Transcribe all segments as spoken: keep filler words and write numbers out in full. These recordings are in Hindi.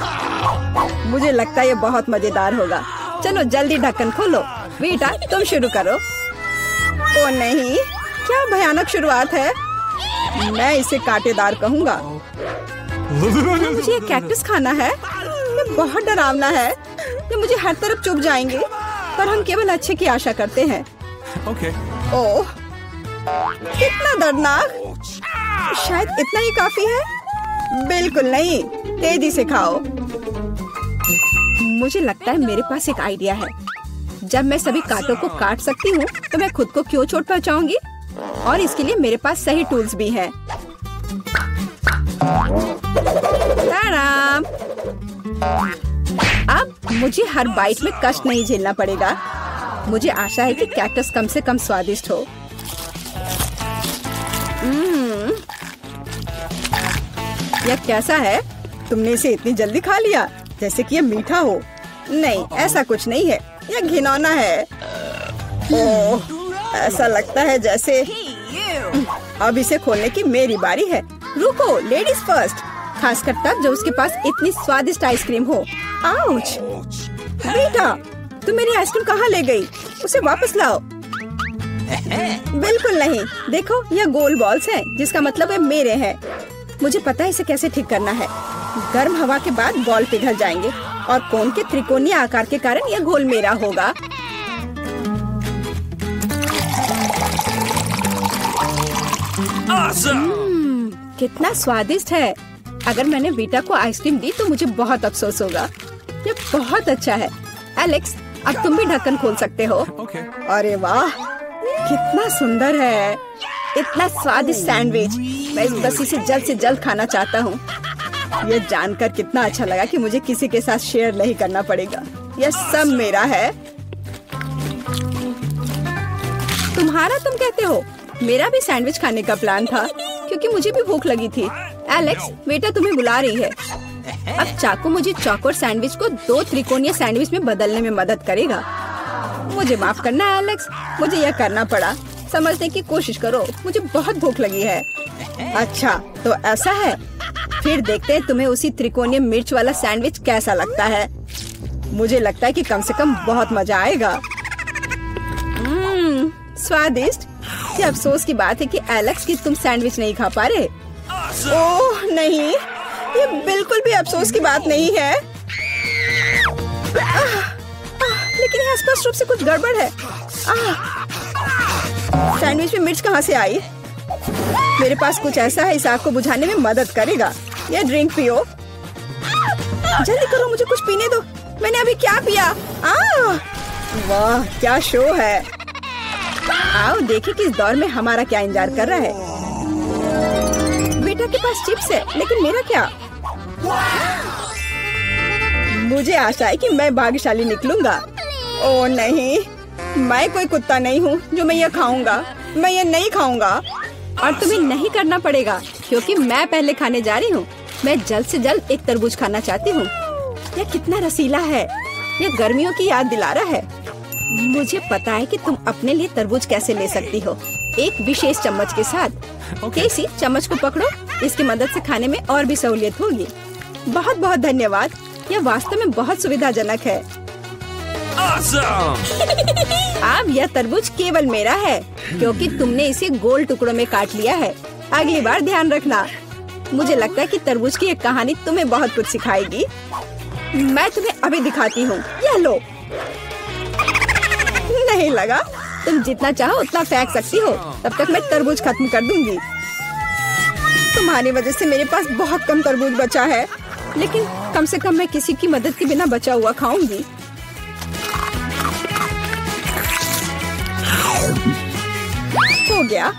मुझे लगता है ये बहुत मजेदार होगा। चलो जल्दी ढक्कन खोलो। बेटा तुम शुरू करो। ओ नहीं, क्या भयानक शुरुआत है। मैं इसे कांटेदार कहूँगा। मुझे कैक्टस खाना है। ये बहुत डरावना है। ये मुझे हर तरफ चुभ जाएंगे। पर हम केवल अच्छे की आशा करते हैं। okay. ओह कितना दर्दनाक। शायद इतना ही काफी है। बिल्कुल नहीं, तेजी से खाओ। मुझे लगता है मेरे पास एक आइडिया है। जब मैं सभी कांटों को काट सकती हूँ तो मैं खुद को क्यों चोट पहुँचाऊंगी। और इसके लिए मेरे पास सही टूल्स भी हैं। ताराम! अब मुझे हर बाइट में कष्ट नहीं झेलना पड़ेगा। मुझे आशा है कि कैक्टस कम से कम स्वादिष्ट हो। यह कैसा है? तुमने इसे इतनी जल्दी खा लिया, जैसे कि यह मीठा हो। नहीं, ऐसा कुछ नहीं है। यह घिनौना है। ओह, ऐसा लगता है जैसे। अब इसे खोलने की मेरी बारी है। रुको, लेडीज फर्स्ट। खासकर तब जब उसके पास इतनी स्वादिष्ट आइसक्रीम हो। आउच! बेटा, तुम मेरी आइसक्रीम कहाँ ले गई? उसे वापस लाओ। बिल्कुल नहीं। देखो, यह गोल बॉल्स हैं, जिसका मतलब है मेरे हैं। मुझे पता है इसे कैसे ठीक करना है। गर्म हवा के बाद बॉल पिघल जाएंगे और कोन के त्रिकोणीय आकार के कारण यह गोल मेरा होगा। hmm, कितना स्वादिष्ट है। अगर मैंने बेटा को आइसक्रीम दी तो मुझे बहुत अफसोस होगा। यह बहुत अच्छा है। एलेक्स, अब तुम भी ढक्कन खोल सकते हो। okay. अरे वाह, कितना सुंदर है। इतना स्वादिष्ट सैंडविच। मैं इस बस इसे जल्द से जल्द खाना चाहता हूँ। यह जानकर कितना अच्छा लगा कि मुझे किसी के साथ शेयर नहीं करना पड़ेगा। यह सब मेरा है। तुम्हारा तुम कहते हो? मेरा भी सैंडविच खाने का प्लान था, क्योंकि मुझे भी भूख लगी थी। एलेक्स, बेटा तुम्हें बुला रही है। अब चाकू मुझे चौकोर सैंडविच को दो त्रिकोणीय सैंडविच में बदलने में मदद करेगा। मुझे माफ करना एलेक्स, मुझे यह करना पड़ा। समझने की कोशिश करो, मुझे बहुत भूख लगी है। अच्छा, तो ऐसा है। फिर देखते हैं तुम्हें उसी त्रिकोणीय मिर्च वाला सैंडविच कैसा लगता है। मुझे लगता है कि कम से कम बहुत मजा आएगा। mm, स्वादिष्ट। ये अफसोस की बात है कि एलेक्स की तुम सैंडविच नहीं खा पा रहे। ओह नहीं, ये बिल्कुल भी अफसोस की बात नहीं है। आह, आह, लेकिन यहाँ स्पष्ट रूप से कुछ गड़बड़ है। आह, सैंडविच में मिर्च कहाँ से आई? मेरे पास कुछ ऐसा है इस आग को बुझाने में मदद करेगा। यह ड्रिंक पियो। जल्दी करो, मुझे कुछ पीने दो। मैंने अभी क्या पिया? आह, वाह क्या शो है। आओ देखें कि इस दौर में हमारा क्या इंतजार कर रहा है। बेटा के पास चिप्स है, लेकिन मेरा क्या? मुझे आशा है कि मैं भाग्यशाली निकलूंगा। ओ नहीं, मैं कोई कुत्ता नहीं हूँ जो मैं यह खाऊंगा। मैं ये नहीं खाऊंगा। और तुम्हें नहीं करना पड़ेगा, क्योंकि मैं पहले खाने जा रही हूँ। मैं जल्द से जल्द एक तरबूज खाना चाहती हूँ। यह कितना रसीला है। यह गर्मियों की याद दिला रहा है। मुझे पता है कि तुम अपने लिए तरबूज कैसे ले सकती हो, एक विशेष चम्मच के साथ। कैसी चम्मच को पकड़ो, इसकी मदद से खाने में और भी सहूलियत होगी। बहुत बहुत धन्यवाद। यह वास्तव में बहुत सुविधाजनक है। अब यह तरबूज केवल मेरा है, क्योंकि तुमने इसे गोल टुकड़ों में काट लिया है। अगली बार ध्यान रखना। मुझे लगता है कि तरबूज की एक कहानी तुम्हें बहुत कुछ सिखाएगी। मैं तुम्हें अभी दिखाती हूँ। यह लो। नहीं लगा। तुम जितना चाहो उतना फेंक सकती हो, तब तक मैं तरबूज खत्म कर दूंगी। तुम्हारी वजह से मेरे पास बहुत कम तरबूज बचा है, लेकिन कम से कम मैं किसी की मदद के बिना बचा हुआ खाऊंगी। हो गया।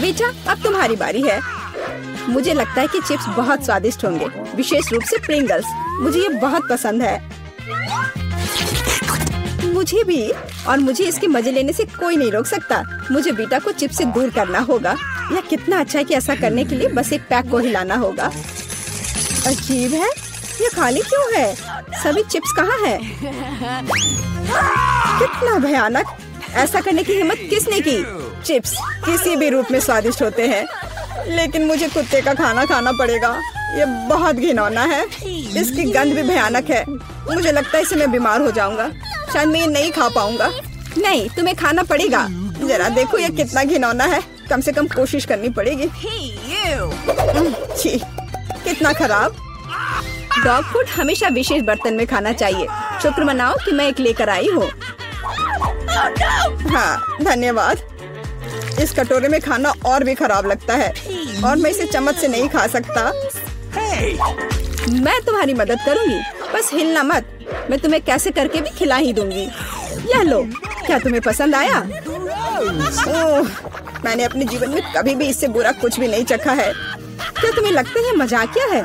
बेटा, अब तुम्हारी बारी है। मुझे लगता है कि चिप्स बहुत स्वादिष्ट होंगे, विशेष रूप से प्रिंगल्स। मुझे ये बहुत पसंद है। मुझे भी। और मुझे इसके मजे लेने से कोई नहीं रोक सकता। मुझे बेटा को चिप्स से दूर करना होगा। यह कितना अच्छा है कि ऐसा करने के लिए बस एक पैक को हिलाना होगा। अजीब है, ये खाली क्यों है? सभी चिप्स कहाँ है? कितना भयानक। ऐसा करने की हिम्मत किसने की? चिप्स किसी भी रूप में स्वादिष्ट होते हैं, लेकिन मुझे कुत्ते का खाना खाना पड़ेगा। ये बहुत घिनौना है, इसकी गंध भी भयानक है। मुझे लगता है इससे मैं बीमार हो जाऊंगा, शायद मैं ये नहीं खा पाऊंगा। नहीं, तुम्हें खाना पड़ेगा। जरा देखो ये कितना घिनौना है, कम से कम कोशिश करनी पड़ेगी। छी, कितना खराब। डॉग फूड हमेशा विशेष बर्तन में खाना चाहिए। शुक्र मनाओ कि मैं एक लेकर आई हूँ। हाँ, धन्यवाद। इस कटोरे में खाना और भी खराब लगता है और मैं इसे चम्मच से नहीं खा सकता। मैं तुम्हारी मदद करूँगी, बस हिलना मत। मैं तुम्हें कैसे करके भी खिला ही दूंगी। यह लो, क्या तुम्हें पसंद आया? ओह, मैंने अपने जीवन में कभी भी इससे बुरा कुछ भी नहीं चखा है। क्या तुम्हें लगता है मजाकिया है?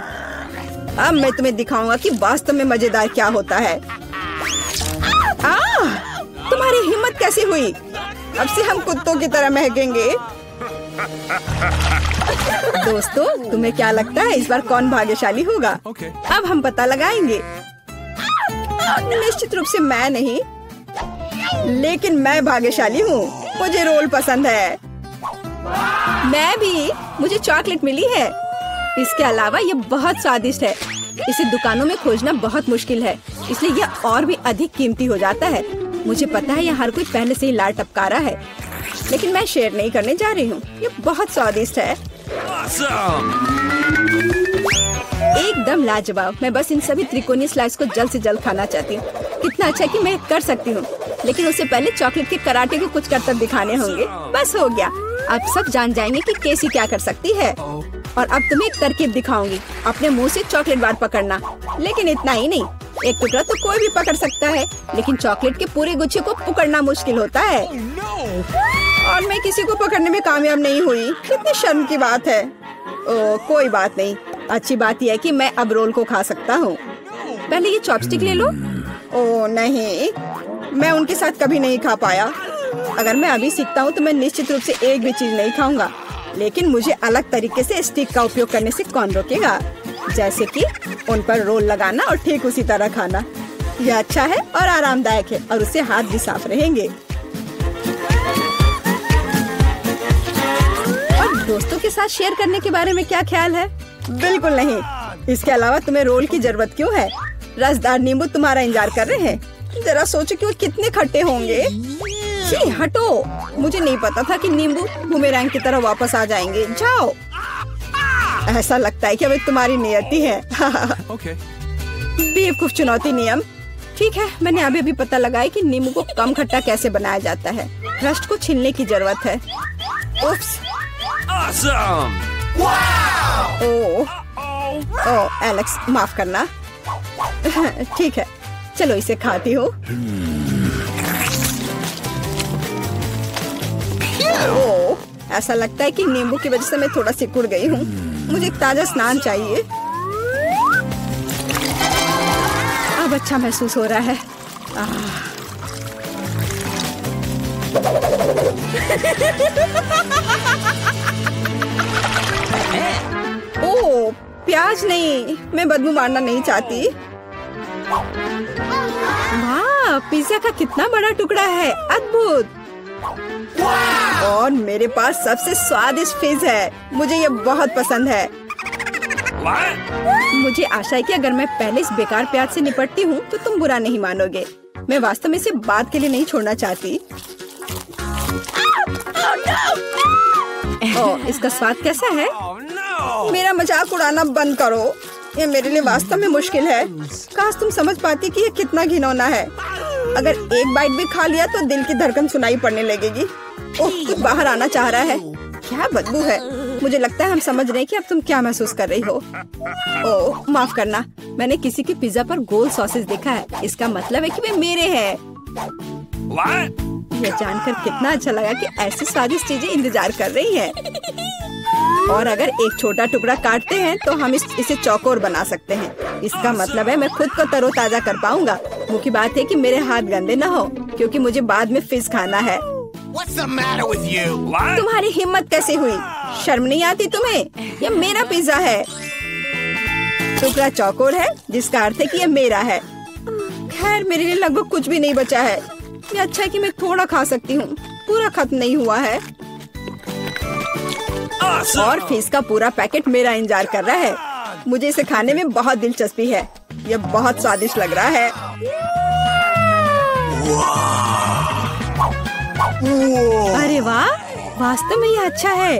अब मैं तुम्हें दिखाऊंगा कि वास्तव में मजेदार क्या होता है। आह, तुम्हारी हिम्मत कैसे हुई? अब से हम कुत्तों की तरह महकेंगे। दोस्तों, तुम्हें क्या लगता है इस बार कौन भाग्यशाली होगा? okay. अब हम पता लगाएंगे। निश्चित रूप से मैं नहीं, लेकिन मैं भाग्यशाली हूँ। मुझे रोल पसंद है। मैं भी, मुझे चॉकलेट मिली है। इसके अलावा ये बहुत स्वादिष्ट है। इसे दुकानों में खोजना बहुत मुश्किल है, इसलिए यह और भी अधिक कीमती हो जाता है। मुझे पता है यहाँ हर कोई पहले से ही लार टपका रहा है, लेकिन मैं शेयर नहीं करने जा रही हूँ। ये बहुत स्वादिष्ट है, एकदम लाजवाब। मैं बस इन सभी त्रिकोणीय स्लाइस को जल्द से जल्द खाना चाहती हूँ। कितना अच्छा कि मैं कर सकती हूँ, लेकिन उससे पहले चॉकलेट के कराटे को कुछ करतब दिखाने होंगे। बस हो गया, आप सब जान जाएंगे कि कैसी क्या कर सकती है। और अब तुम्हें एक तरकीब दिखाऊंगी, अपने मुंह से चॉकलेट बार पकड़ना। लेकिन इतना ही नहीं, एक टुकड़ा तो कोई भी पकड़ सकता है, लेकिन चॉकलेट के पूरे गुच्छे को पकड़ना मुश्किल होता है। और मैं किसी को पकड़ने में कामयाब नहीं हुई। कितनी शर्म की बात है। ओ, कोई बात नहीं, अच्छी बात यह है कि मैं अब रोल को खा सकता हूँ। पहले ये चॉपस्टिक ले लो। ओ नहीं, मैं उनके साथ कभी नहीं खा पाया। अगर मैं अभी सीखता हूँ तो मैं निश्चित रूप से एक भी चीज नहीं खाऊंगा। लेकिन मुझे अलग तरीके से स्टिक का उपयोग करने से कौन रोकेगा, जैसे कि उन पर रोल लगाना और ठीक उसी तरह खाना। यह अच्छा है और आरामदायक है, और उससे हाथ भी साफ रहेंगे। और दोस्तों के साथ शेयर करने के बारे में क्या ख्याल है? बिल्कुल नहीं। इसके अलावा तुम्हें रोल की जरूरत क्यों है? रसदार नींबू तुम्हारा इंतजार कर रहे हैं। जरा सोचो कि वो कितने खट्टे होंगे। छी, हटो, मुझे नहीं पता था कि नींबू बुमेरंग की तरह वापस आ जाएंगे। जाओ, ऐसा लगता है कि अब तुम्हारी नियति है। okay. बेवकूफ चुनौती नियम। ठीक है, मैंने अभी अभी पता लगाया कि नींबू को कम खट्टा कैसे बनाया जाता है। रस्ट को छीलने की जरूरत है। Oops. awesome. wow. Oh, oh, Alex, माफ करना। ठीक है, चलो इसे खाती हो। ओ, ऐसा लगता है कि नींबू की वजह से मैं थोड़ा सिकुड़ गई हूँ। मुझे एक ताजा स्नान चाहिए। अब अच्छा महसूस हो रहा है। ओ, प्याज नहीं, मैं बदबू मारना नहीं चाहती। वाह, पिज्जा का कितना बड़ा टुकड़ा है, अद्भुत। और मेरे पास सबसे स्वादिष्ट फिज है, मुझे ये बहुत पसंद है। मुझे आशा है कि अगर मैं पहले इस बेकार प्याज से निपटती हूँ तो तुम बुरा नहीं मानोगे। मैं वास्तव में इसे बात के लिए नहीं छोड़ना चाहती। ओ, इसका स्वाद कैसा है? मेरा मजाक उड़ाना बंद करो, ये मेरे लिए वास्तव में मुश्किल है। काश तुम समझ पाती कि ये कितना घिनौना है। अगर एक बाइट भी खा लिया तो दिल की धड़कन सुनाई पड़ने लगेगी। ओह, तू बाहर आना चाह रहा है। क्या बदबू है। मुझे लगता है हम समझ रहे हैं कि अब तुम क्या महसूस कर रही हो। ओह, माफ करना, मैंने किसी के पिज्जा पर गोल सॉसेज देखा है। इसका मतलब है कि वे मेरे हैं। यह जानकर कितना अच्छा लगा कि ऐसी स्वादिष्ट चीजें इंतजार कर रही है। और अगर एक छोटा टुकड़ा काटते हैं तो हम इस, इसे चौकोर बना सकते हैं। इसका मतलब है मैं खुद को तरोताजा कर पाऊंगा। मुख्य बात है कि मेरे हाथ गंदे ना हो, क्योंकि मुझे बाद में फिश खाना है। तुम्हारी हिम्मत कैसे हुई? शर्म नहीं आती तुम्हें? यह मेरा पिज्जा है। टुकड़ा चौकोर है, जिसका अर्थ है कि यह मेरा है। खैर, मेरे लिए लगभग कुछ भी नहीं बचा है। ये अच्छा है कि मैं थोड़ा खा सकती हूँ, पूरा खत्म नहीं हुआ है। और फिश का पूरा पैकेट मेरा इंतजार कर रहा है। मुझे इसे खाने में बहुत दिलचस्पी है। यह बहुत स्वादिष्ट लग रहा है। अरे वाह, वास्तव में यह अच्छा है,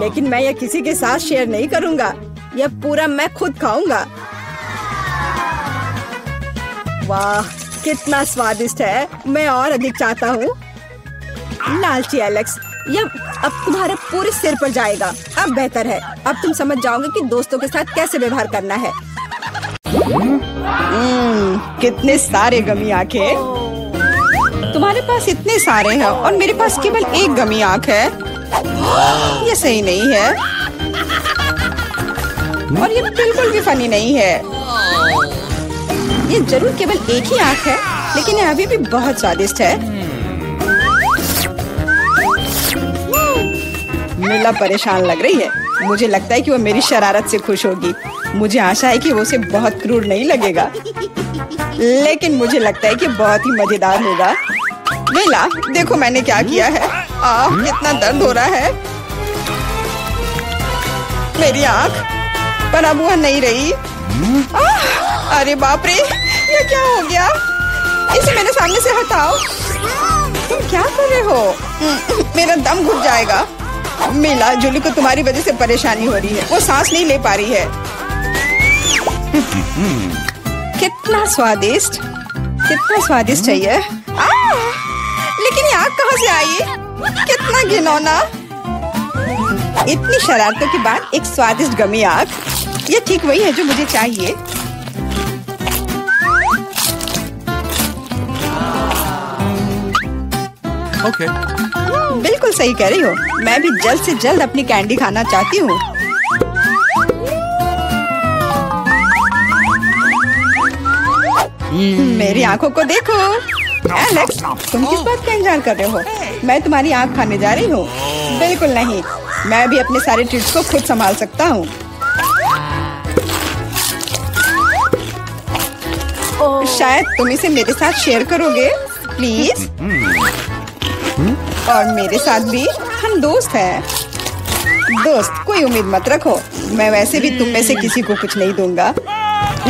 लेकिन मैं यह किसी के साथ शेयर नहीं करूंगा। यह पूरा मैं खुद खाऊंगा। वाह, कितना स्वादिष्ट है। मैं और अधिक चाहता हूँ। लालची एलेक्स, यह अब तुम्हारे पूरे सिर पर जाएगा। अब बेहतर है, अब तुम समझ जाओगे कि दोस्तों के साथ कैसे व्यवहार करना है। mm, कितने सारे गमी आंखें। तुम्हारे पास इतने सारे हैं और मेरे पास केवल एक गमी आंख है। ये सही नहीं है और ये बिल्कुल भी फनी नहीं है। ये जरूर केवल एक ही आंख है, लेकिन यह अभी भी बहुत स्वादिष्ट है। मिला परेशान लग रही है। मुझे लगता है कि वो मेरी शरारत से खुश होगी। मुझे आशा है कि वो उसे बहुत क्रूर नहीं लगेगा, लेकिन मुझे लगता है कि बहुत ही मजेदार होगा। बेला, देखो मैंने क्या किया है। आह, कितना दर्द हो रहा है मेरी आँख पर। अब वह नहीं रही। आह, अरे बाप रे, ये क्या हो गया? इसे मेरे सामने से हटाओ। तुम क्या कर रहे हो? मेरा दम घुट जाएगा। मिला, जूली को तुम्हारी वजह से परेशानी हो रही है। वो सांस नहीं ले पा रही है। कितना स्वादिष्ट, कितना स्वादिष्ट है ये। लेकिन ये आग कहाँ से आई? कितना घिनौना। इतनी शरारतों के बाद एक स्वादिष्ट गमी आग। ये ठीक वही है जो मुझे चाहिए। ओके, बिल्कुल सही कह रही हो। मैं भी जल्द से जल्द अपनी कैंडी खाना चाहती हूँ। मेरी आंखों को देखो। एलेक्स, तुम किस बात का इंतजार कर रहे हो? मैं तुम्हारी आंख खाने जा रही हूँ। बिल्कुल नहीं, मैं भी अपने सारे ट्रीट्स को खुद संभाल सकता हूँ। शायद तुम इसे मेरे साथ शेयर करोगे, प्लीज। और मेरे साथ भी, हम दोस्त हैं। दोस्त, कोई उम्मीद मत रखो। मैं वैसे भी तुम में से किसी को कुछ नहीं दूंगा।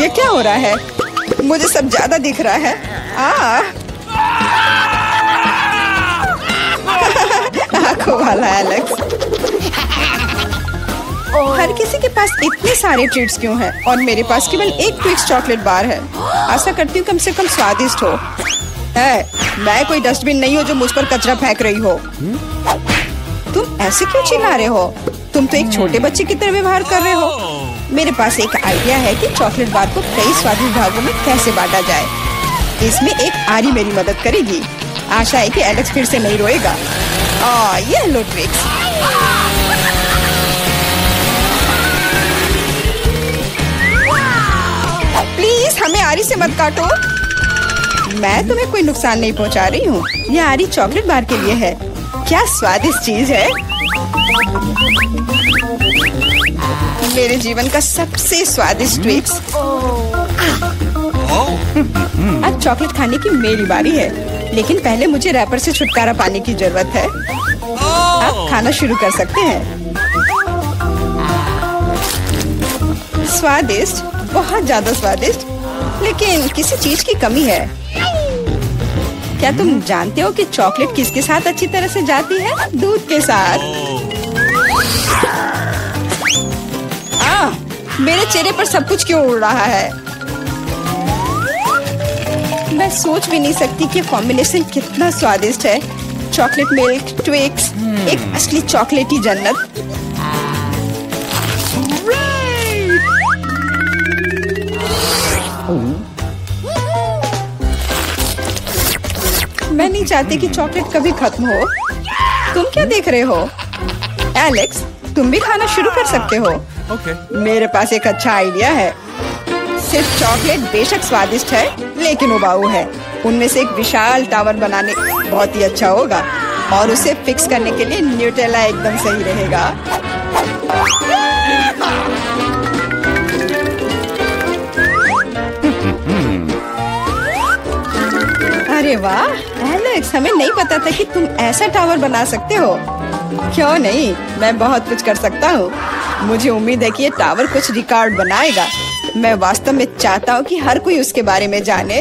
ये क्या हो रहा है? मुझे सब ज्यादा दिख रहा है। आँखों वाला एलेक्स। हर किसी के पास इतने सारे ट्रीट्स क्यों हैं? और मेरे पास केवल एक ट्विक्स चॉकलेट बार है। आशा करती हूँ कम से कम स्वादिष्ट हो। है, मैं कोई डस्टबिन नहीं हूँ जो मुझ पर कचरा फेंक रही हो। तुम ऐसे क्यों चिल्ला रहे हो? तुम तो एक छोटे बच्चे की तरह व्यवहार कर रहे हो। मेरे पास एक आइडिया है कि चॉकलेट बार को कई स्वादिष्ट भागों में कैसे बांटा जाए। इसमें एक आरी मेरी मदद करेगी। आशा है कि एलेक्स फिर से नहीं रोएगा। आ, ये लो ट्रिक्स। प्लीज हमें आरी से मत काटो। मैं तुम्हें कोई नुकसान नहीं पहुंचा रही हूँ। यह आरी चॉकलेट बार के लिए है। क्या स्वादिष्ट चीज है। मेरे जीवन का सबसे स्वादिष्ट ट्विक्स। अब चॉकलेट खाने की मेरी बारी है, लेकिन पहले मुझे रैपर से छुटकारा पाने की जरूरत है। आप खाना शुरू कर सकते हैं। स्वादिष्ट, बहुत ज्यादा स्वादिष्ट, लेकिन किसी चीज की कमी है। क्या तुम जानते हो कि चॉकलेट किसके साथ अच्छी तरह से जाती है? दूध के साथ। मेरे चेहरे पर सब कुछ क्यों उड़ रहा है? मैं सोच भी नहीं सकती कि कॉम्बिनेशन कितना स्वादिष्ट है। चॉकलेट मिल्क ट्विक्स, एक असली चॉकलेटी जन्नत। मैं नहीं चाहती कि चॉकलेट कभी खत्म हो। तुम क्या देख रहे हो? एलेक्स, तुम भी खाना शुरू कर सकते हो। Okay. मेरे पास एक अच्छा आइडिया है। सिर्फ चॉकलेट बेशक स्वादिष्ट है, लेकिन उबाऊ है। उनमें से एक विशाल टावर बनाने बहुत ही अच्छा होगा, और उसे फिक्स करने के लिए न्यूटेला एकदम सही रहेगा। अरे वाह एलेक्स, हमें नहीं पता था कि तुम ऐसा टावर बना सकते हो। क्यों नहीं, मैं बहुत कुछ कर सकता हूँ। मुझे उम्मीद है कि ये टावर कुछ रिकॉर्ड बनाएगा। मैं वास्तव में चाहता हूँ कि हर कोई उसके बारे में जाने।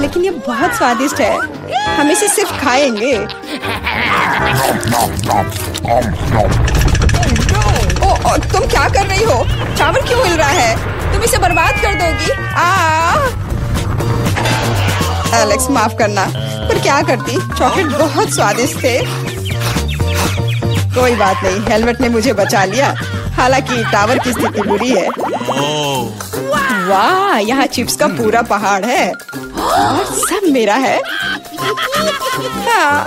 लेकिन ये बहुत स्वादिष्ट है, हम इसे सिर्फ खाएंगे। ओ, ओ, तुम क्या कर रही हो? चावल क्यों हिल रहा है? तुम इसे बर्बाद कर दोगी। आ एलेक्स, माफ करना, पर क्या करती, चॉकलेट बहुत स्वादिष्ट थे। कोई बात नहीं, हेलमेट ने मुझे बचा लिया, हालांकि टावर की स्थिति बुरी है। वाह, यहाँ चिप्स का पूरा पहाड़ है और सब मेरा है। हाँ,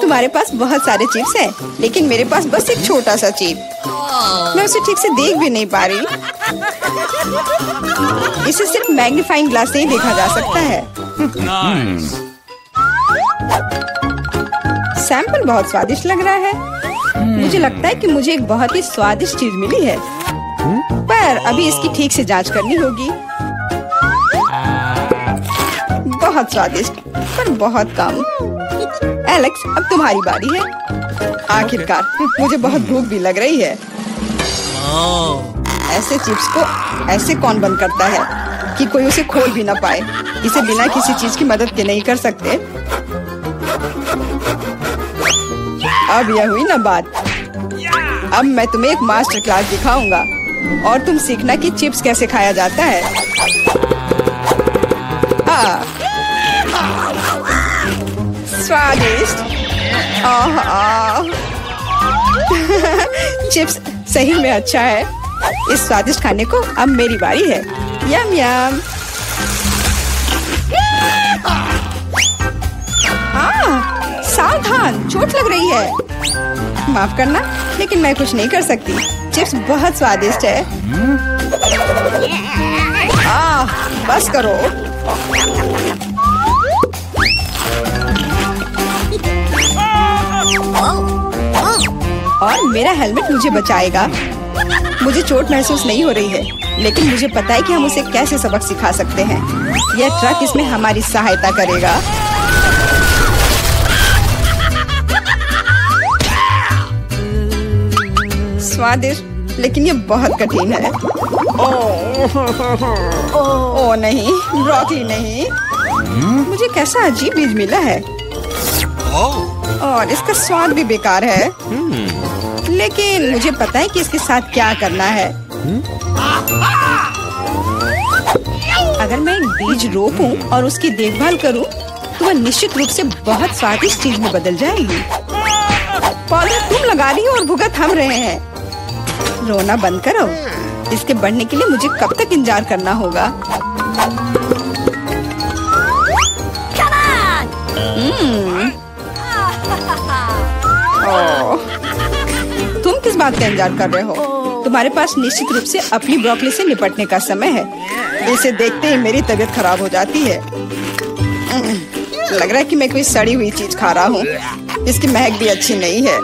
तुम्हारे पास बहुत सारे चिप्स हैं, लेकिन मेरे पास बस एक छोटा सा चिप। मैं उसे ठीक से देख भी नहीं पा रही। इसे सिर्फ मैग्नीफाइंग ग्लास से ही देखा जा सकता है। सैंपल बहुत स्वादिष्ट लग रहा है। मुझे लगता है कि मुझे एक बहुत ही स्वादिष्ट चीज मिली है, पर अभी इसकी ठीक से जांच करनी होगी। बहुत स्वादिष्ट, पर बहुत कम। एलेक्स, अब तुम्हारी बारी है। आखिरकार, मुझे बहुत भूख भी लग रही है। ऐसे चिप्स को ऐसे कौन बंद करता है कि कोई उसे खोल भी ना पाए। इसे बिना किसी चीज की मदद के नहीं कर सकते। अब यह हुई ना बात। अब मैं तुम्हें एक मास्टर क्लास दिखाऊंगा और तुम सीखना कि चिप्स कैसे खाया जाता है। हाँ, स्वादिष्ट। आह आह। चिप्स सही में अच्छा है। इस स्वादिष्ट खाने को अब मेरी बारी है। यम यम। आह, सावधान, चोट लग रही है। माफ करना, लेकिन मैं कुछ नहीं कर सकती। चिप्स बहुत स्वादिष्ट है। आह, बस करो। और मेरा हेलमेट मुझे बचाएगा। मुझे चोट महसूस नहीं हो रही है, लेकिन मुझे पता है कि हम उसे कैसे सबक सिखा सकते हैं। यह ट्रक इसमें हमारी सहायता करेगा। स्वादिष्ट, लेकिन यह बहुत कठिन है। ओह नहीं, ब्रोकली नहीं। मुझे कैसा अजीब बीज मिला है और इसका स्वाद भी बेकार है। hmm. लेकिन मुझे पता है कि इसके साथ क्या करना है। hmm? अगर मैं एक बीज रोपूं और उसकी देखभाल करूं, तो वह निश्चित रूप से बहुत स्वादिष्ट चीज में बदल जाएगी। पौधे तुम लगा रही हो और भुगत हम रहे हैं। रोना बंद करो। इसके बढ़ने के लिए मुझे कब तक इंतजार करना होगा? hmm. तुम किस बात का इंतजार कर रहे हो? तुम्हारे पास निश्चित रूप से अपनी ब्रोकली से निपटने का समय है। इसे देखते ही मेरी तबीयत खराब हो जाती है। लग रहा है कि मैं कोई सड़ी हुई चीज खा रहा हूँ। इसकी महक भी अच्छी नहीं है।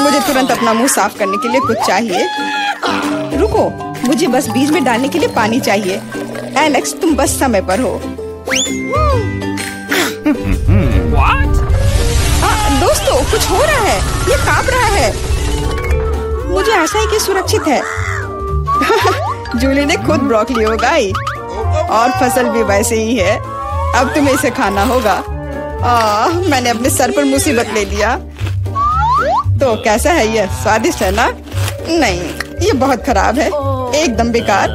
मुझे तुरंत अपना मुंह साफ करने के लिए कुछ चाहिए। रुको, मुझे बस बीज में डालने के लिए पानी चाहिए। एलेक्स, तुम बस समय पर हो। दोस्तों, कुछ हो रहा है, ये कांप रहा है। मुझे आशा है कि सुरक्षित है। जूली ने खुद ब्रोकली उगाई और फसल भी वैसे ही है। अब तुम्हें इसे खाना होगा। आह, मैंने अपने सर पर मुसीबत ले लिया। तो कैसा है ये? स्वादिष्ट है ना? नहीं, ये बहुत खराब है, एकदम बेकार।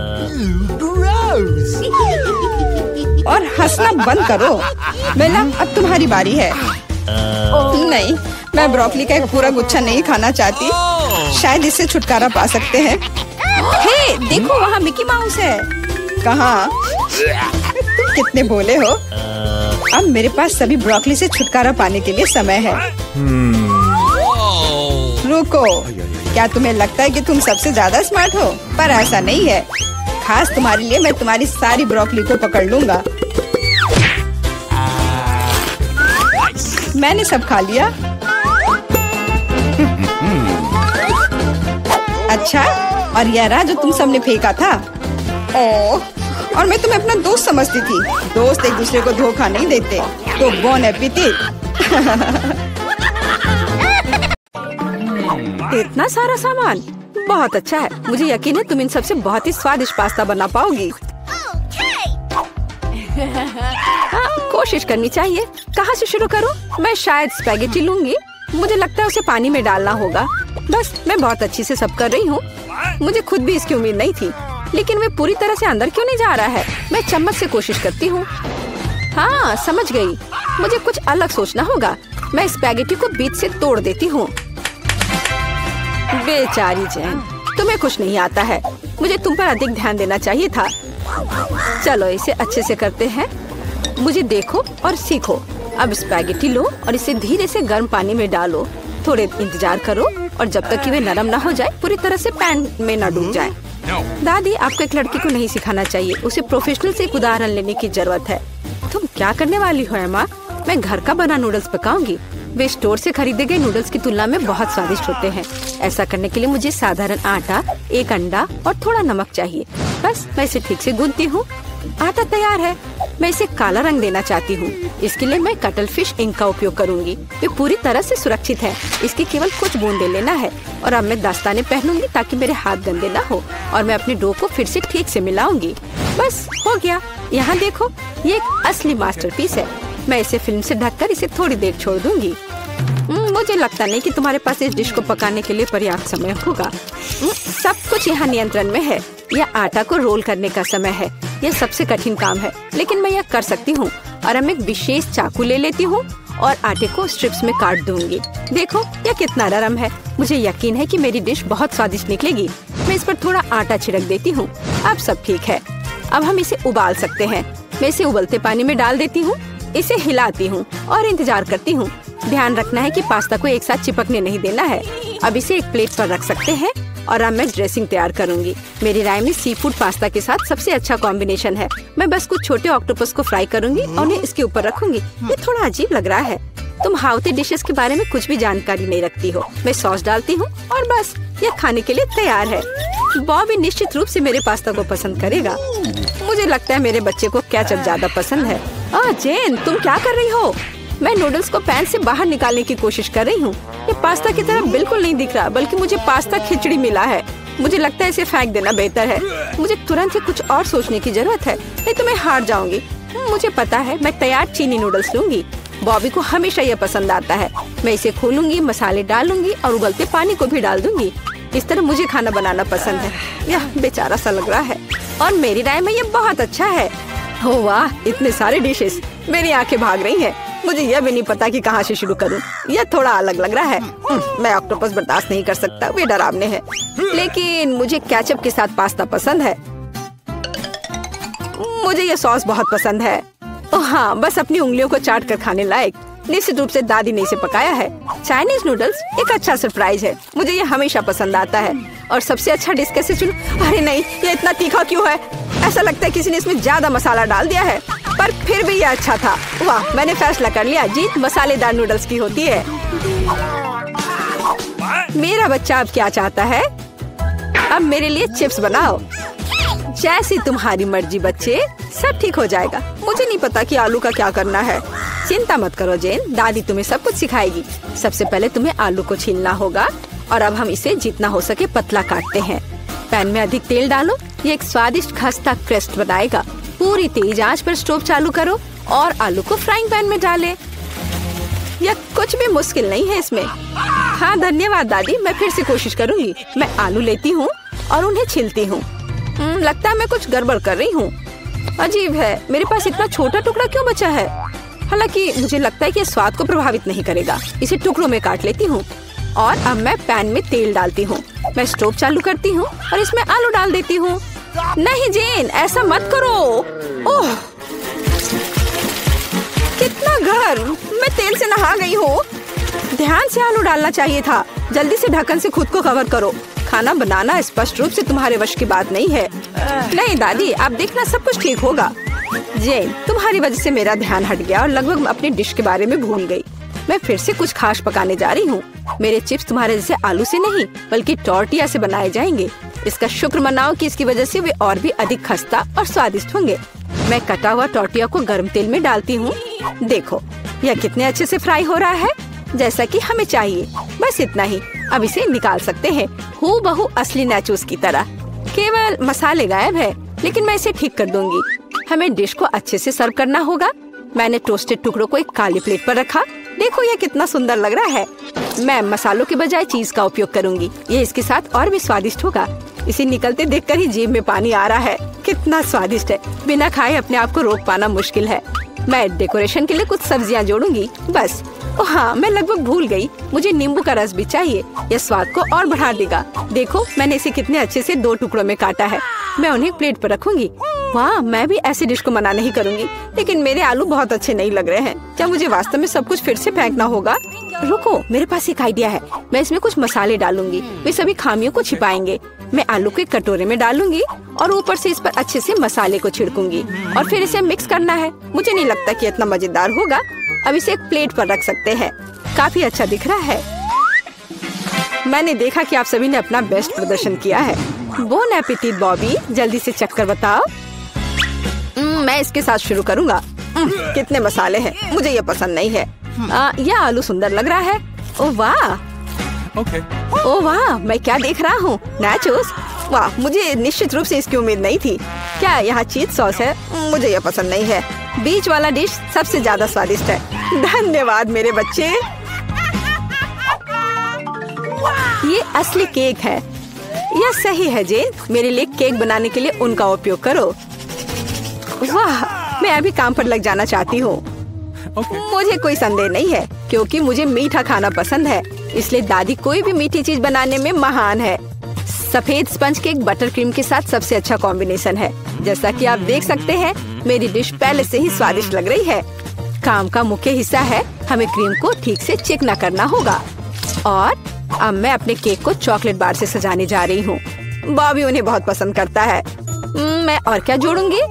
और हंसना बंद करो। बेला, अब तुम्हारी बारी है। नहीं, मैं ब्रोकली का एक पूरा गुच्छा नहीं खाना चाहती। शायद इससे छुटकारा पा सकते हैं। हे, देखो, वहाँ मिकी माउस है। कहाँ? तुम कितने भोले हो। अब मेरे पास सभी ब्रोकली से छुटकारा पाने के लिए समय है। रुको, क्या तुम्हें लगता है कि तुम सबसे ज्यादा स्मार्ट हो? पर ऐसा नहीं है। खास तुम्हारे लिए मैं तुम्हारी सारी ब्रोकली को पकड़ लूंगा। मैंने सब खा लिया। अच्छा, और यह रहा जो तुम सबने फेंका था। ओह, और मैं तुम्हें अपना दोस्त समझती थी। दोस्त एक दूसरे को धोखा नहीं देते। तो बॉन एपिटेट। इतना सारा सामान, बहुत अच्छा है। मुझे यकीन है तुम इन सब से बहुत ही स्वादिष्ट पास्ता बना पाओगी। हाँ, कोशिश करनी चाहिए। कहाँ से शुरू करूँ? मैं शायद स्पैगेटी लूँगी। मुझे लगता है उसे पानी में डालना होगा। बस मैं बहुत अच्छी से सब कर रही हूँ। मुझे खुद भी इसकी उम्मीद नहीं थी, लेकिन मैं पूरी तरह से अंदर क्यों नहीं जा रहा है? मैं चम्मच से कोशिश करती हूँ। हाँ, समझ गई। मुझे कुछ अलग सोचना होगा। मैं स्पैगेटी को बीच से तोड़ देती हूँ। बेचारी जैन, तुम्हें कुछ नहीं आता है। मुझे तुम पर अधिक ध्यान देना चाहिए था। चलो इसे अच्छे से करते हैं। मुझे देखो और सीखो। अब स्पैगेटी लो और इसे धीरे से गर्म पानी में डालो। थोड़े इंतजार करो और जब तक कि वे नरम ना हो जाए, पूरी तरह से पैन में ना डूब जाए। दादी, आपको एक लड़की को नहीं सिखाना चाहिए। उसे प्रोफेशनल से एक उदाहरण लेने की जरूरत है। तुम क्या करने वाली हो एम्मा? मैं घर का बना नूडल्स पकाऊंगी। वे स्टोर से खरीदे गए नूडल्स की तुलना में बहुत स्वादिष्ट होते हैं। ऐसा करने के लिए मुझे साधारण आटा, एक अंडा और थोड़ा नमक चाहिए। बस मैं इसे ठीक से गूंथती हूँ। आटा तैयार है। मैं इसे काला रंग देना चाहती हूँ। इसके लिए मैं कटलफिश इंक का उपयोग करूँगी। वे पूरी तरह से सुरक्षित है। इसकी केवल कुछ बूंदे लेना है। और अब मैं दस्ताने पहनूंगी ताकि मेरे हाथ गंदे न हो। और मैं अपने डो को फिर से ठीक से मिलाऊंगी। बस हो गया। यहाँ देखो, ये एक असली मास्टरपीस है। मैं इसे फिल्म से ढककर इसे थोड़ी देर छोड़ दूंगी। मुझे लगता नहीं कि तुम्हारे पास इस डिश को पकाने के लिए पर्याप्त समय होगा। सब कुछ यहाँ नियंत्रण में है। यह आटा को रोल करने का समय है। यह सबसे कठिन काम है, लेकिन मैं यह कर सकती हूँ। और हम एक विशेष चाकू ले लेती हूँ और आटे को स्ट्रिप्स में काट दूंगी। देखो यह कितना नरम है। मुझे यकीन है कि मेरी डिश बहुत स्वादिष्ट निकलेगी। मैं इस पर थोड़ा आटा छिड़क देती हूँ। अब सब ठीक है। अब हम इसे उबाल सकते हैं। मैं इसे उबलते पानी में डाल देती हूँ। इसे हिलाती हूँ और इंतजार करती हूँ। ध्यान रखना है कि पास्ता को एक साथ चिपकने नहीं देना है। अब इसे एक प्लेट पर रख सकते हैं और अब मैं ड्रेसिंग तैयार करूँगी। मेरी राय में सी फूड पास्ता के साथ सबसे अच्छा कॉम्बिनेशन है। मैं बस कुछ छोटे ऑक्टोपस को फ्राई करूँगी और उन्हें इसके ऊपर रखूँगी। ये थोड़ा अजीब लग रहा है। तुम हाउती डिशेस के बारे में कुछ भी जानकारी नहीं रखती हो। मैं सॉस डालती हूँ और बस यह खाने के लिए तैयार है। बॉबी निश्चित रूप से मेरे पास्ता को पसंद करेगा। मुझे लगता है मेरे बच्चे को केचप ज्यादा पसंद है। आह जेन, तुम क्या कर रही हो? मैं नूडल्स को पैन से बाहर निकालने की कोशिश कर रही हूँ। ये पास्ता की तरह बिल्कुल नहीं दिख रहा, बल्कि मुझे पास्ता खिचड़ी मिला है। मुझे लगता है इसे फेंक देना बेहतर है। मुझे तुरंत ही कुछ और सोचने की जरूरत है, नहीं तो मैं हार जाऊंगी। मुझे पता है, मैं तैयार चीनी नूडल्स लूंगी। बॉबी को हमेशा यह पसंद आता है। मैं इसे खोलूंगी, मसाले डालूंगी और उबलते पानी को भी डाल दूंगी। इस तरह मुझे खाना बनाना पसंद है। यह बेचारा सा लग रहा है और मेरी राय में यह बहुत अच्छा है। हो वाह, इतने सारे डिशेस। मेरी आंखें भाग रही हैं। मुझे यह भी नहीं पता कि कहाँ से शुरू करूँ। यह थोड़ा अलग लग रहा है। मैं ऑक्टोपस बर्दाश्त नहीं कर सकता, वे डरावने हैं। लेकिन मुझे केचप के साथ पास्ता पसंद है। मुझे यह सॉस बहुत पसंद है। ओह हाँ, बस अपनी उंगलियों को चाट कर खाने लायक। निश्चित रूप से दादी ने इसे पकाया है। चाइनीज नूडल्स एक अच्छा सरप्राइज है। मुझे ये हमेशा पसंद आता है। और सबसे अच्छा डिश कैसे चुनूं? अरे नहीं, ये इतना तीखा क्यों है? ऐसा लगता है किसी ने इसमें ज्यादा मसाला डाल दिया है, पर फिर भी यह अच्छा था। वाह, मैंने फैसला कर लिया। जीत मसालेदार नूडल्स की होती है। मेरा बच्चा अब क्या चाहता है? अब मेरे लिए चिप्स बनाओ। जैसी तुम्हारी मर्जी बच्चे, सब ठीक हो जाएगा। मुझे नहीं पता कि आलू का क्या करना है। चिंता मत करो जेन, दादी तुम्हें सब कुछ सिखाएगी। सबसे पहले तुम्हें आलू को छीलना होगा और अब हम इसे जितना हो सके पतला काटते हैं। पैन में अधिक तेल डालो। ये एक स्वादिष्ट खस्ता क्रेस्ट बनाएगा। पूरी तेज आंच पर स्टोव चालू करो और आलू को फ्राइंग पैन में डाले। यह कुछ भी मुश्किल नहीं है इसमें। हाँ धन्यवाद दादी, मैं फिर से कोशिश करूँगी। मैं आलू लेती हूँ और उन्हें छीलती हूँ। लगता है मैं कुछ गड़बड़ कर रही हूँ। अजीब है, मेरे पास इतना छोटा टुकड़ा क्यों बचा है? हालांकि मुझे लगता है कि स्वाद को प्रभावित नहीं करेगा। इसे टुकड़ों में काट लेती हूँ और अब मैं पैन में तेल डालती हूँ। मैं स्टोव चालू करती हूँ और इसमें आलू डाल देती हूँ। नहीं जेन, ऐसा मत करो। ओह कितना गर्म, मैं तेल से नहा गई हूँ। ध्यान से आलू डालना चाहिए था। जल्दी से ढक्कन से खुद को कवर करो। खाना बनाना स्पष्ट रूप से तुम्हारे वश की बात नहीं है। नहीं दादी, आप देखना सब कुछ ठीक होगा। जेन, तुम्हारी वजह से मेरा ध्यान हट गया और लगभग मैं अपनी डिश के बारे में भूल गई। मैं फिर से कुछ खास पकाने जा रही हूँ। मेरे चिप्स तुम्हारे जैसे आलू से नहीं, बल्कि टॉर्टिया से बनाए जाएंगे। इसका शुक्र मनाओ कि इसकी वजह से वे और भी अधिक खस्ता और स्वादिष्ट होंगे। मैं कटा हुआ टॉर्टिया को गर्म तेल में डालती हूँ। देखो यह कितने अच्छे से फ्राई हो रहा है, जैसा कि हमें चाहिए। बस इतना ही। अब इसे निकाल सकते हैं, हूबहू असली नाचोस की तरह, केवल मसाले गायब है। लेकिन मैं इसे ठीक कर दूंगी। हमें डिश को अच्छे से सर्व करना होगा। मैंने टोस्टेड टुकड़ों को एक काली प्लेट पर रखा। देखो यह कितना सुंदर लग रहा है। मैं मसालों के बजाय चीज का उपयोग करूंगी। ये इसके साथ और भी स्वादिष्ट होगा। इसे निकलते देखकर ही जीभ में पानी आ रहा है। कितना स्वादिष्ट है। बिना खाए अपने आप को रोक पाना मुश्किल है। मैं डेकोरेशन के लिए कुछ सब्जियां जोड़ूंगी। बस। ओह हाँ, मैं लगभग भूल गई। मुझे नींबू का रस भी चाहिए। यह स्वाद को और बढ़ा देगा। देखो मैंने इसे कितने अच्छे से दो टुकड़ों में काटा है। मैं उन्हें प्लेट पर रखूंगी। वाह, मैं भी ऐसी डिश को मना नहीं करूंगी। लेकिन मेरे आलू बहुत अच्छे नहीं लग रहे हैं। क्या मुझे वास्तव में सब कुछ फिर से फेंकना होगा? रुको, मेरे पास एक आइडिया है। मैं इसमें कुछ मसाले डालूंगी। वे सभी खामियों को छिपाएंगे। मैं आलू को एक कटोरे में डालूंगी और ऊपर से इस पर अच्छे से मसाले को छिड़कूंगी और फिर इसे मिक्स करना है। मुझे नहीं लगता कि इतना मजेदार होगा। अब इसे एक प्लेट पर रख सकते हैं। काफी अच्छा दिख रहा है। मैंने देखा कि आप सभी ने अपना बेस्ट प्रदर्शन किया है। बोन एपेटिट बॉबी, जल्दी से चक्कर बताओ। मैं इसके साथ शुरू करूँगा। कितने मसाले हैं, मुझे ये पसंद नहीं है। आ, यह आलू सुंदर लग रहा है। ओ वाह, ओके। ओ वाह, मैं क्या देख रहा हूँ, नाचोस। वाह, मुझे निश्चित रूप से इसकी उम्मीद नहीं थी। क्या यहाँ चीज सॉस है? मुझे यह पसंद नहीं है। बीच वाला डिश सबसे ज्यादा स्वादिष्ट है। धन्यवाद मेरे बच्चे। ये असली केक है। यह सही है जेन। मेरे लिए केक बनाने के लिए उनका उपयोग करो। वाह, मैं अभी काम पर लग जाना चाहती हूँ। Okay. मुझे कोई संदेह नहीं है क्योंकि मुझे मीठा खाना पसंद है, इसलिए दादी कोई भी मीठी चीज बनाने में महान है। सफेद स्पंज केक बटर क्रीम के साथ सबसे अच्छा कॉम्बिनेशन है। जैसा कि आप देख सकते हैं, मेरी डिश पहले से ही स्वादिष्ट लग रही है। काम का मुख्य हिस्सा है, हमें क्रीम को ठीक से चिकना करना होगा। और अब मैं अपने केक को चॉकलेट बार से सजाने जा रही हूँ। बॉबी उन्हें बहुत पसंद करता है। मैं और क्या जोड़ूंगी?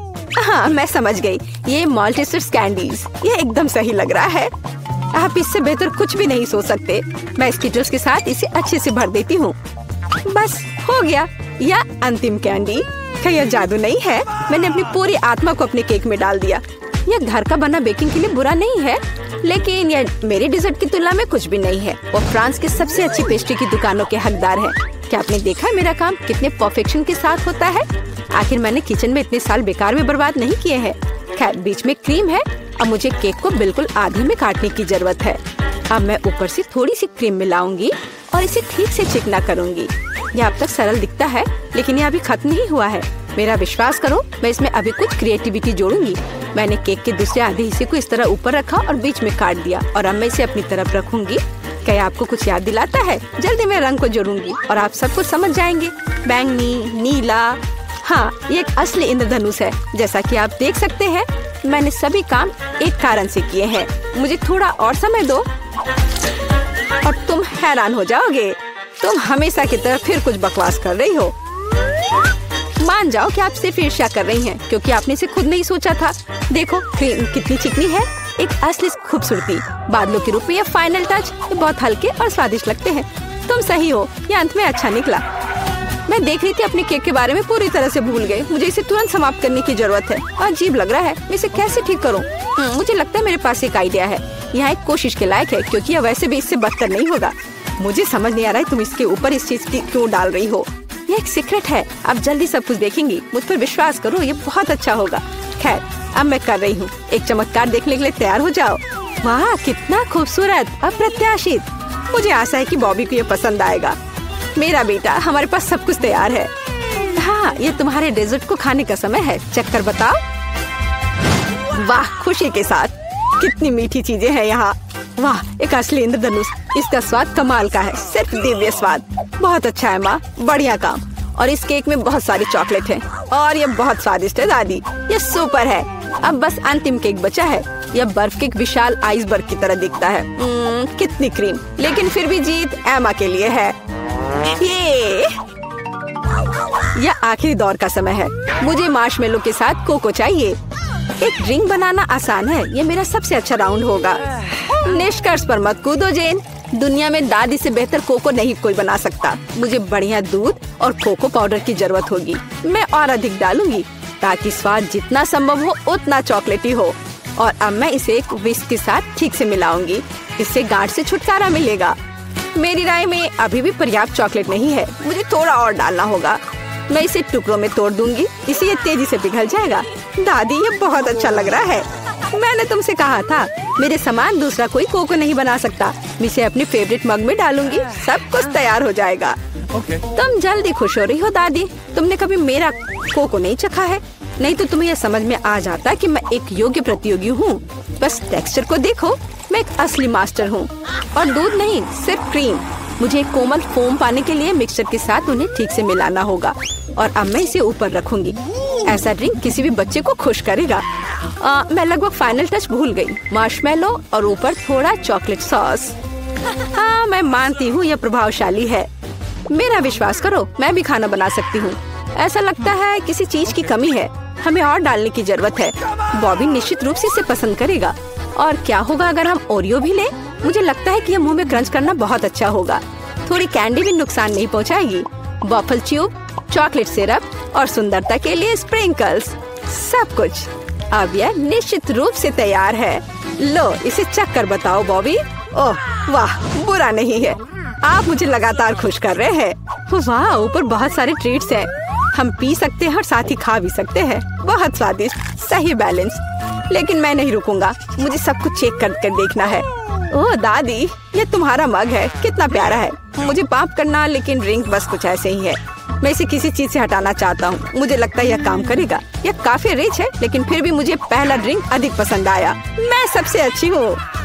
हाँ, मैं समझ गई। ये मॉल्टीसर्स कैंडीज, ये एकदम सही लग रहा है। आप इससे बेहतर कुछ भी नहीं सोच सकते। मैं स्किटल्स के साथ इसे अच्छे से भर देती हूँ। बस हो गया। या अंतिम कैंडी। क्या यह जादू नहीं है? मैंने अपनी पूरी आत्मा को अपने केक में डाल दिया। यह घर का बना बेकिंग के लिए बुरा नहीं है, लेकिन यह मेरे डिजर्ट की तुलना में कुछ भी नहीं है। वो फ्रांस की सबसे अच्छी पेस्ट्री की दुकानों के हकदार है। क्या आपने देखा मेरा काम कितने परफेक्शन के साथ होता है? आखिर मैंने किचन में इतने साल बेकार में बर्बाद नहीं किए हैं। खैर, बीच में क्रीम है और मुझे केक को बिल्कुल आधे में काटने की जरूरत है। अब मैं ऊपर से थोड़ी सी क्रीम मिलाऊंगी और इसे ठीक से चिकना करूंगी। यह अब तक सरल दिखता है, लेकिन यह अभी खत्म नहीं हुआ है। मेरा विश्वास करो, मैं इसमें अभी कुछ क्रिएटिविटी जोड़ूंगी। मैंने केक के दूसरे आधे हिस्से को इस तरह ऊपर रखा और बीच में काट दिया और अब मैं इसे अपनी तरफ रखूंगी। क्या आपको कुछ याद दिलाता है? जल्दी मैं रंग को जोड़ूंगी और आप सब कुछ समझ जाएंगे। बैंगनी, नीला। हाँ, ये एक असली इंद्रधनुष है। जैसा कि आप देख सकते हैं, मैंने सभी काम एक कारण से किए हैं। मुझे थोड़ा और समय दो और तुम हैरान हो जाओगे। तुम हमेशा की तरह फिर कुछ बकवास कर रही हो। मान जाओ कि आप सिर्फ ईर्ष्या कर रही हैं, क्योंकि आपने इसे खुद नहीं सोचा था। देखो क्रीम कितनी चिकनी है, एक असली खूबसूरती। बादलों के रूप में यह फाइनल टच। ये बहुत हल्के और स्वादिष्ट लगते हैं। तुम सही हो, यह अंत में अच्छा निकला। मैं देख रही थी, अपने केक के बारे में पूरी तरह से भूल गए। मुझे इसे तुरंत समाप्त करने की जरूरत है। अजीब लग रहा है, मैं इसे कैसे ठीक करूं? मुझे लगता है मेरे पास एक आइडिया है। यह एक कोशिश के लायक है, क्योंकि यह वैसे भी इससे बदतर नहीं होगा। मुझे समझ नहीं आ रहा है तुम इसके ऊपर इस चीज की क्यों डाल रही हो। यह एक सीक्रेट है। आप जल्दी सब कुछ देखेंगी। मुझ पर विश्वास करो, ये बहुत अच्छा होगा। खैर, अब मैं कर रही हूँ। एक चमत्कार देखने के लिए तैयार हो जाओ। वाह, कितना खूबसूरत, अप्रत्याशित। मुझे आशा है कि बॉबी को ये पसंद आएगा। मेरा बेटा, हमारे पास सब कुछ तैयार है। हाँ, ये तुम्हारे डेजर्ट को खाने का समय है। चक्कर बताओ। वाह, खुशी के साथ। कितनी मीठी चीजें हैं यहाँ। वाह, एक असली इंद्रधनुष। इसका स्वाद कमाल का है, सिर्फ दिव्य स्वाद। बहुत अच्छा है माँ, बढ़िया काम। और इस केक में बहुत सारी चॉकलेट है और यह बहुत स्वादिष्ट है दादी। यह सुपर है। अब बस अंतिम केक बचा है। यह बर्फ के एक विशाल आइसबर्ग की तरह दिखता है। कितनी क्रीम, लेकिन फिर भी जीत एमा के लिए है। ये यह आखिरी दौर का समय है। मुझे मार्शमेलो के साथ कोको चाहिए। एक ड्रिंक बनाना आसान है। यह मेरा सबसे अच्छा राउंड होगा। निष्कर्ष पर मत कूदो जेन। दुनिया में दादी से बेहतर कोको नहीं कोई बना सकता। मुझे बढ़िया दूध और कोको पाउडर की जरूरत होगी। मैं और अधिक डालूंगी ताकि स्वाद जितना संभव हो उतना चॉकलेटी हो। और अब मैं इसे एक विस्क के साथ ठीक से मिलाऊंगी। इससे गांठ से छुटकारा मिलेगा। मेरी राय में अभी भी पर्याप्त चॉकलेट नहीं है, मुझे थोड़ा और डालना होगा। मैं इसे टुकड़ों में तोड़ दूंगी, इससे ये तेजी से पिघल जाएगा। दादी ये बहुत अच्छा लग रहा है। मैंने तुमसे कहा था मेरे समान दूसरा कोई कोको नहीं बना सकता। मैं इसे अपने फेवरेट मग में डालूंगी, सब कुछ तैयार हो जाएगा। okay. तुम जल्दी खुश हो रही हो दादी, तुमने कभी मेरा कोको नहीं चखा है, नहीं तो तुम्हें यह समझ में आ जाता कि मैं एक योग्य प्रतियोगी हूँ। बस टेक्सचर को देखो, मैं एक असली मास्टर हूँ। और दूध नहीं, सिर्फ क्रीम। मुझे एक कोमल फोम पाने के लिए मिक्सचर के साथ उन्हें ठीक से मिलाना होगा और अब मैं इसे ऊपर रखूंगी। ऐसा ड्रिंक किसी भी बच्चे को खुश करेगा। आ, मैं लगभग फाइनल टच भूल गई, मार्शमेलो और ऊपर थोड़ा चॉकलेट सॉस। हाँ मैं मानती हूँ यह प्रभावशाली है। मेरा विश्वास करो मैं भी खाना बना सकती हूँ। ऐसा लगता है किसी चीज की कमी है, हमें और डालने की जरूरत है। बॉबी निश्चित रूप से इसे पसंद करेगा। और क्या होगा अगर हम ओरियो भी लें? मुझे लगता है कि यह मुंह में क्रंच करना बहुत अच्छा होगा। थोड़ी कैंडी भी नुकसान नहीं पहुंचाएगी। वॉफल ट्यूब, चॉकलेट सिरप और सुंदरता के लिए स्प्रिंकल्स, सब कुछ। अब यह निश्चित रूप से तैयार है। लो इसे चख कर बताओ बॉबी। ओह वाह, बुरा नहीं है। आप मुझे लगातार खुश कर रहे हैं। वाह, ऊपर बहुत सारे ट्रीट्स हैं। हम पी सकते हैं और साथ ही खा भी सकते हैं। बहुत स्वादिष्ट, सही बैलेंस। लेकिन मैं नहीं रुकूंगा, मुझे सब कुछ चेक कर कर देखना है। ओह दादी, ये तुम्हारा मग है, कितना प्यारा है। मुझे पाप करना, लेकिन ड्रिंक बस कुछ ऐसे ही है। मैं इसे किसी चीज से हटाना चाहता हूँ। मुझे लगता है यह काम करेगा। यह काफी रिच है, लेकिन फिर भी मुझे पहला ड्रिंक अधिक पसंद आया। मैं सबसे अच्छी हूँ।